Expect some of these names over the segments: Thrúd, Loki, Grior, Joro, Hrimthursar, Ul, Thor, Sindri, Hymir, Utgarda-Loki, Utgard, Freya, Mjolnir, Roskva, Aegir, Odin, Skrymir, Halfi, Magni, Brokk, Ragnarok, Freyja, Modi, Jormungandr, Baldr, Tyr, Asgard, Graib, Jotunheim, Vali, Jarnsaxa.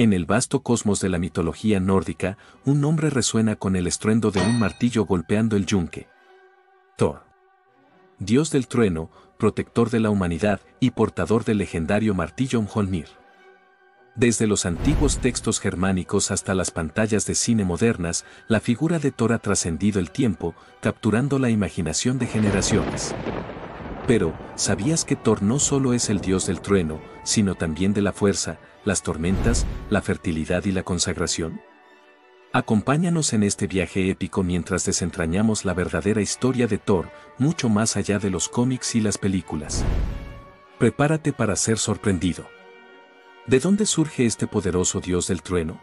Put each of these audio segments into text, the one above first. En el vasto cosmos de la mitología nórdica, un nombre resuena con el estruendo de un martillo golpeando el yunque. Thor. Dios del trueno, protector de la humanidad y portador del legendario martillo Mjolnir. Desde los antiguos textos germánicos hasta las pantallas de cine modernas, la figura de Thor ha trascendido el tiempo, capturando la imaginación de generaciones. Pero, ¿sabías que Thor no solo es el dios del trueno, sino también de la fuerza, las tormentas, la fertilidad y la consagración? Acompáñanos en este viaje épico mientras desentrañamos la verdadera historia de Thor, mucho más allá de los cómics y las películas. Prepárate para ser sorprendido. ¿De dónde surge este poderoso dios del trueno?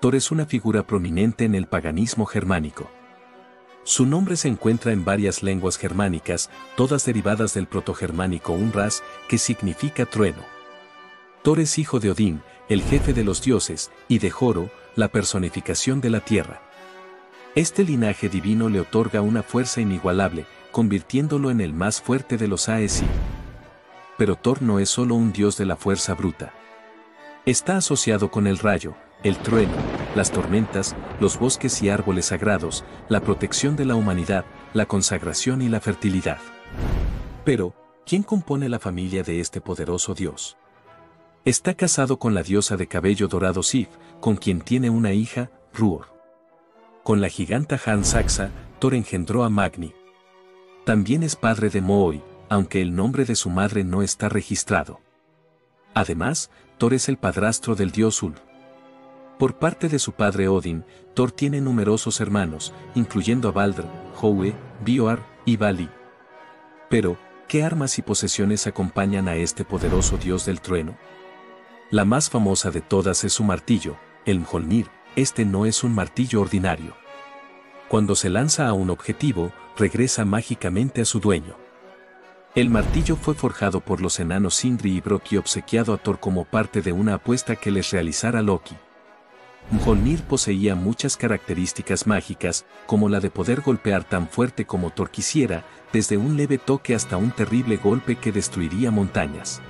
Thor es una figura prominente en el paganismo germánico. Su nombre se encuentra en varias lenguas germánicas, todas derivadas del protogermánico Unras, que significa trueno. Thor es hijo de Odín, el jefe de los dioses, y de Joro, la personificación de la tierra. Este linaje divino le otorga una fuerza inigualable, convirtiéndolo en el más fuerte de los Aesir. Pero Thor no es solo un dios de la fuerza bruta. Está asociado con el rayo, el trueno, las tormentas, los bosques y árboles sagrados, la protección de la humanidad, la consagración y la fertilidad. Pero, ¿quién compone la familia de este poderoso dios? Está casado con la diosa de cabello dorado Sif, con quien tiene una hija, Thrúd. Con la giganta Jarnsaxa, Thor engendró a Magni. También es padre de Modi, aunque el nombre de su madre no está registrado. Además, Thor es el padrastro del dios Ul. Por parte de su padre Odin, Thor tiene numerosos hermanos, incluyendo a Baldr, Howe, Bjorn y Vali. Pero, ¿qué armas y posesiones acompañan a este poderoso dios del trueno? La más famosa de todas es su martillo, el Mjolnir. Este no es un martillo ordinario. Cuando se lanza a un objetivo, regresa mágicamente a su dueño. El martillo fue forjado por los enanos Sindri y Brokk y obsequiado a Thor como parte de una apuesta que les realizara Loki. Mjolnir poseía muchas características mágicas, como la de poder golpear tan fuerte como Thor quisiera, desde un leve toque hasta un terrible golpe que destruiría montañas.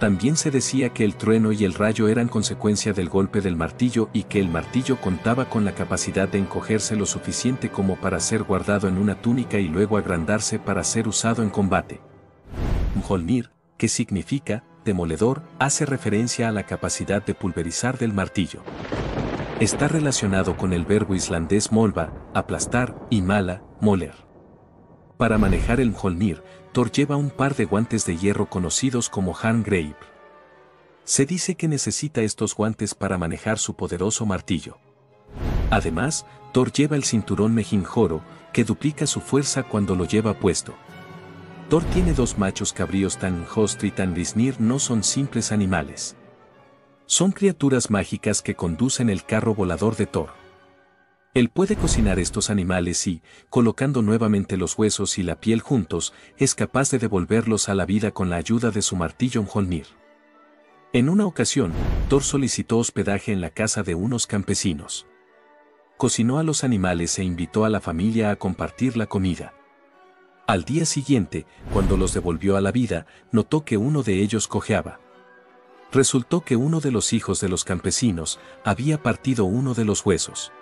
También se decía que el trueno y el rayo eran consecuencia del golpe del martillo y que el martillo contaba con la capacidad de encogerse lo suficiente como para ser guardado en una túnica y luego agrandarse para ser usado en combate. Mjolnir, que significa demoledor, hace referencia a la capacidad de pulverizar del martillo. Está relacionado con el verbo islandés molva, aplastar, y mala, moler. Para manejar el Mjolnir, Thor lleva un par de guantes de hierro conocidos como Graib. Se dice que necesita estos guantes para manejar su poderoso martillo. Además, Thor lleva el cinturón Mejimjoro, que duplica su fuerza cuando lo lleva puesto. Thor tiene dos machos cabríos. Tan Hodr y Tan Thrymr no son simples animales. Son criaturas mágicas que conducen el carro volador de Thor. Él puede cocinar estos animales y, colocando nuevamente los huesos y la piel juntos, es capaz de devolverlos a la vida con la ayuda de su martillo Mjolnir. En una ocasión, Thor solicitó hospedaje en la casa de unos campesinos. Cocinó a los animales e invitó a la familia a compartir la comida. Al día siguiente, cuando los devolvió a la vida, notó que uno de ellos cojeaba. Resultó que uno de los hijos de los campesinos había partido uno de los huesos.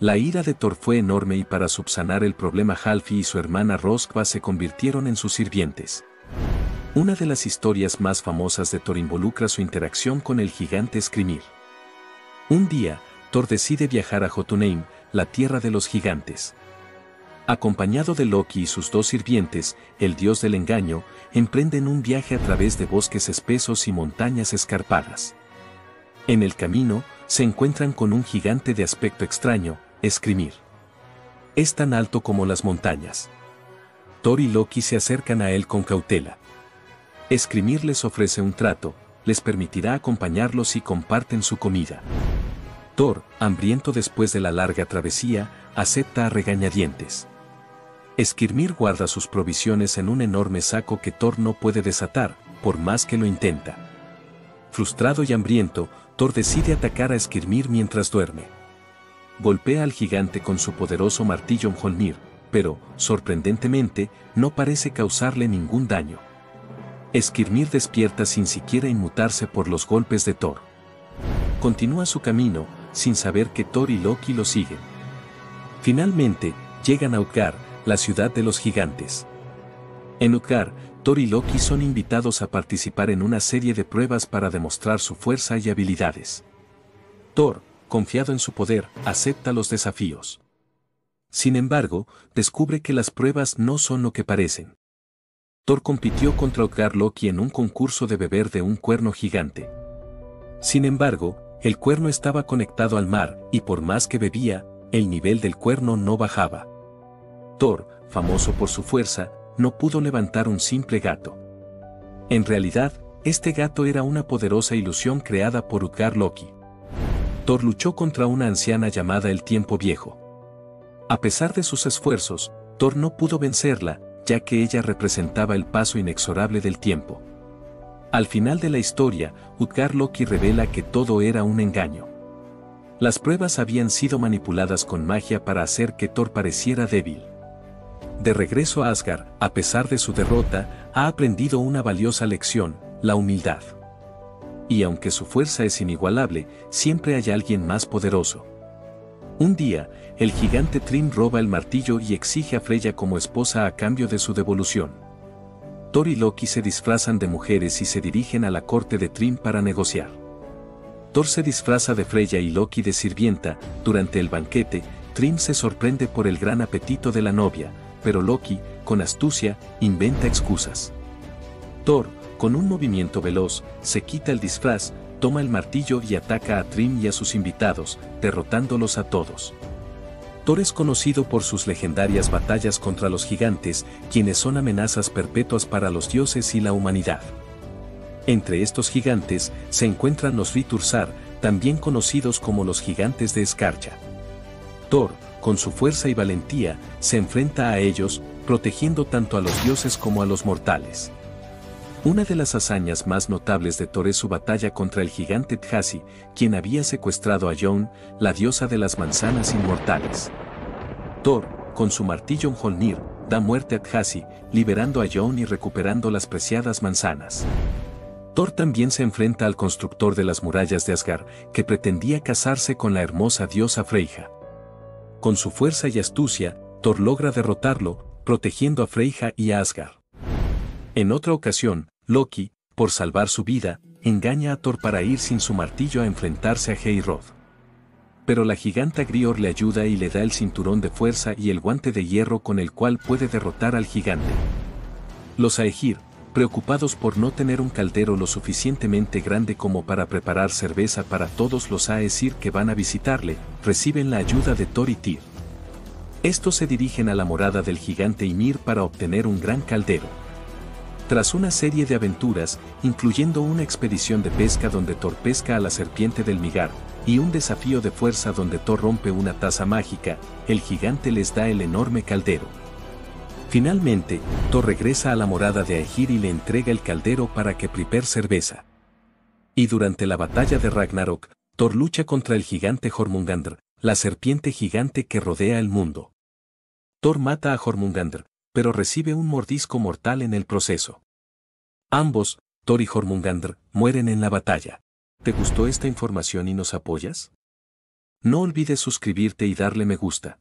La ira de Thor fue enorme y para subsanar el problema Halfi y su hermana Roskva se convirtieron en sus sirvientes. Una de las historias más famosas de Thor involucra su interacción con el gigante Skrymir. Un día, Thor decide viajar a Jotunheim, la tierra de los gigantes. Acompañado de Loki y sus dos sirvientes, el dios del engaño, emprenden un viaje a través de bosques espesos y montañas escarpadas. En el camino, se encuentran con un gigante de aspecto extraño, Skrymir. Es tan alto como las montañas. Thor y Loki se acercan a él con cautela. Skrymir les ofrece un trato, les permitirá acompañarlos y comparten su comida. Thor, hambriento después de la larga travesía, acepta a regañadientes. Skrymir guarda sus provisiones en un enorme saco que Thor no puede desatar, por más que lo intenta. Frustrado y hambriento, Thor decide atacar a Skrymir mientras duerme. Golpea al gigante con su poderoso martillo Mjolnir, pero, sorprendentemente, no parece causarle ningún daño. Skrymir despierta sin siquiera inmutarse por los golpes de Thor. continúa su camino, sin saber que Thor y Loki lo siguen. Finalmente, llegan a Utgard, la ciudad de los gigantes. En Utgard, Thor y Loki son invitados a participar en una serie de pruebas para demostrar su fuerza y habilidades. Thor, confiado en su poder, acepta los desafíos. Sin embargo, descubre que las pruebas no son lo que parecen. Thor compitió contra Utgarda-Loki en un concurso de beber de un cuerno gigante. Sin embargo, el cuerno estaba conectado al mar, y por más que bebía, el nivel del cuerno no bajaba. Thor, famoso por su fuerza, no pudo levantar un simple gato. En realidad, este gato era una poderosa ilusión creada por Utgarda-Loki. Thor luchó contra una anciana llamada el Tiempo Viejo. A pesar de sus esfuerzos, Thor no pudo vencerla, ya que ella representaba el paso inexorable del tiempo. Al final de la historia, Utgarda-Loki revela que todo era un engaño. Las pruebas habían sido manipuladas con magia para hacer que Thor pareciera débil. De regreso a Asgard, a pesar de su derrota, ha aprendido una valiosa lección, la humildad. Y aunque su fuerza es inigualable, siempre hay alguien más poderoso. Un día, el gigante Thrymr roba el martillo y exige a Freya como esposa a cambio de su devolución. Thor y Loki se disfrazan de mujeres y se dirigen a la corte de Thrymr para negociar. Thor se disfraza de Freya y Loki de sirvienta. Durante el banquete, Thrymr se sorprende por el gran apetito de la novia, pero Loki, con astucia, inventa excusas. Thor, con un movimiento veloz, se quita el disfraz, toma el martillo y ataca a Thrymr y a sus invitados, derrotándolos a todos. Thor es conocido por sus legendarias batallas contra los gigantes, quienes son amenazas perpetuas para los dioses y la humanidad. Entre estos gigantes se encuentran los Hrimthursar, también conocidos como los gigantes de escarcha. Thor, con su fuerza y valentía, se enfrenta a ellos, protegiendo tanto a los dioses como a los mortales. Una de las hazañas más notables de Thor es su batalla contra el gigante Thrúd, quien había secuestrado a Jón, la diosa de las manzanas inmortales. Thor, con su martillo Mjolnir, da muerte a Thrúd, liberando a Jón y recuperando las preciadas manzanas. Thor también se enfrenta al constructor de las murallas de Asgard, que pretendía casarse con la hermosa diosa Freyja. Con su fuerza y astucia, Thor logra derrotarlo, protegiendo a Freyja y a Asgard. En otra ocasión, Loki, por salvar su vida, engaña a Thor para ir sin su martillo a enfrentarse a Heimdall. Pero la giganta Grior le ayuda y le da el cinturón de fuerza y el guante de hierro con el cual puede derrotar al gigante. Los Aegir, preocupados por no tener un caldero lo suficientemente grande como para preparar cerveza para todos los Aesir que van a visitarle, reciben la ayuda de Thor y Tyr. Estos se dirigen a la morada del gigante Hymir para obtener un gran caldero. Tras una serie de aventuras, incluyendo una expedición de pesca donde Thor pesca a la serpiente del migar, y un desafío de fuerza donde Thor rompe una taza mágica, el gigante les da el enorme caldero. Finalmente, Thor regresa a la morada de Aegir y le entrega el caldero para que prepare cerveza. Y durante la batalla de Ragnarok, Thor lucha contra el gigante Jormungandr, la serpiente gigante que rodea el mundo. Thor mata a Jormungandr, pero recibe un mordisco mortal en el proceso. Ambos, Thor y Jormungandr, mueren en la batalla. ¿Te gustó esta información y nos apoyas? No olvides suscribirte y darle me gusta.